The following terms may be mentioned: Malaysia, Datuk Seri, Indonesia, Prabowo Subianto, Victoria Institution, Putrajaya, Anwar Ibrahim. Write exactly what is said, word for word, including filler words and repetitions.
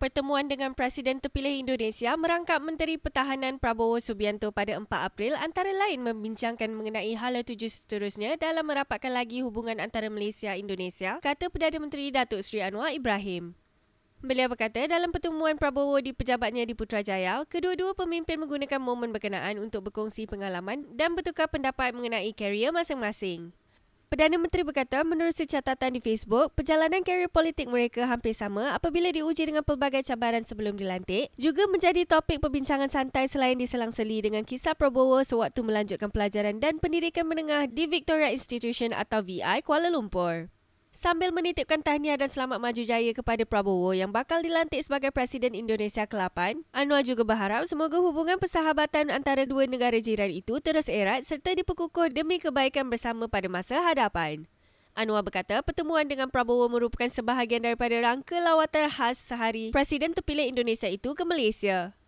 Pertemuan dengan Presiden terpilih Indonesia merangkap Menteri Pertahanan Prabowo Subianto pada empat April antara lain membincangkan mengenai hala tuju seterusnya dalam merapatkan lagi hubungan antara Malaysia-Indonesia, kata Perdana Menteri Datuk Seri Anwar Ibrahim. Beliau berkata dalam pertemuan Prabowo di pejabatnya di Putrajaya, kedua-dua pemimpin menggunakan momen berkenaan untuk berkongsi pengalaman dan bertukar pendapat mengenai karier masing-masing. Perdana Menteri berkata menerusi catatan di Facebook, perjalanan karier politik mereka hampir sama apabila diuji dengan pelbagai cabaran sebelum dilantik, juga menjadi topik perbincangan santai selain diselang-seli dengan kisah Prabowo sewaktu melanjutkan pelajaran dan pendidikan menengah di Victoria Institution atau V I Kuala Lumpur. Sambil menitipkan tahniah dan selamat maju jaya kepada Prabowo yang bakal dilantik sebagai Presiden Indonesia ke lapan, Anwar juga berharap semoga hubungan persahabatan antara dua negara jiran itu terus erat serta diperkukuh demi kebaikan bersama pada masa hadapan. Anwar berkata pertemuan dengan Prabowo merupakan sebahagian daripada rangka lawatan khas sehari Presiden terpilih Indonesia itu ke Malaysia.